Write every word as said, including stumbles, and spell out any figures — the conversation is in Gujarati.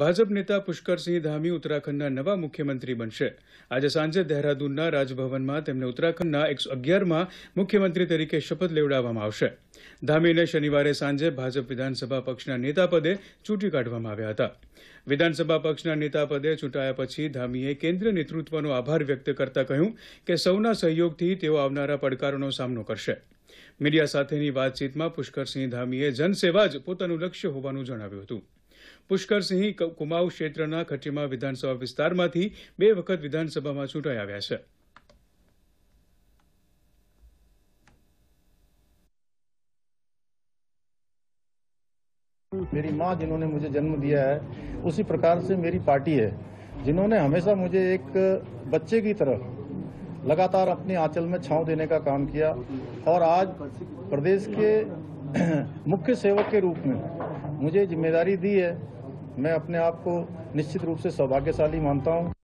ભાજપ નેતા પુષ્કર સિંહ ધામી ઉત્તરાખંડના નવા મુખ્યમંત્રી બનશે. આજે સાંજે દેહરાદૂનના રાજભવનમાં તેમને ઉત્તરાખંડના એકસો અગિયારમાં મુખ્યમંત્રી તરીકે શપથ લેવડાવવામાં આવશે. ધામીને શનિવારે સાંજે ભાજપ વિધાનસભા પક્ષના નેતા પદે ચૂંટી કાઢવામાં આવ્યા હતા. વિધાનસભા પક્ષના નેતા પદે ચૂંટાયા પછી ધામીએ કેન્દ્રીય નેતૃત્વનો આભાર વ્યક્ત કરતા કહ્યું કે સૌના સહયોગથી તેઓ આવનારા પડકારોનો સામનો કરશે. મીડિયા સાથેની વાતચીતમાં પુષ્કરસિંહ ધામીએ જનસેવા જ પોતાનું લક્ષ્ય હોવાનું જણાવ્યું હતું. પુષ્કરસિંહ કુમાઉ ક્ષેત્રના ખટીમા વિધાનસભા વિસ્તારમાંથી બે વખત વિધાનસભામાં ચૂંટાઈ આવ્યા છે. मेरी माँ जिन्होंने मुझे जन्म दिया है, उसी प्रकार से मेरी पार्टी है जिन्होंने हमेशा मुझे एक बच्चे की तरह लगातार अपने आंचल में छांव देने का काम किया और आज प्रदेश के मुख्य सेवक के रूप में मुझे जिम्मेदारी दी है. मैं अपने आप को निश्चित रूप से सौभाग्यशाली मानता हूँ.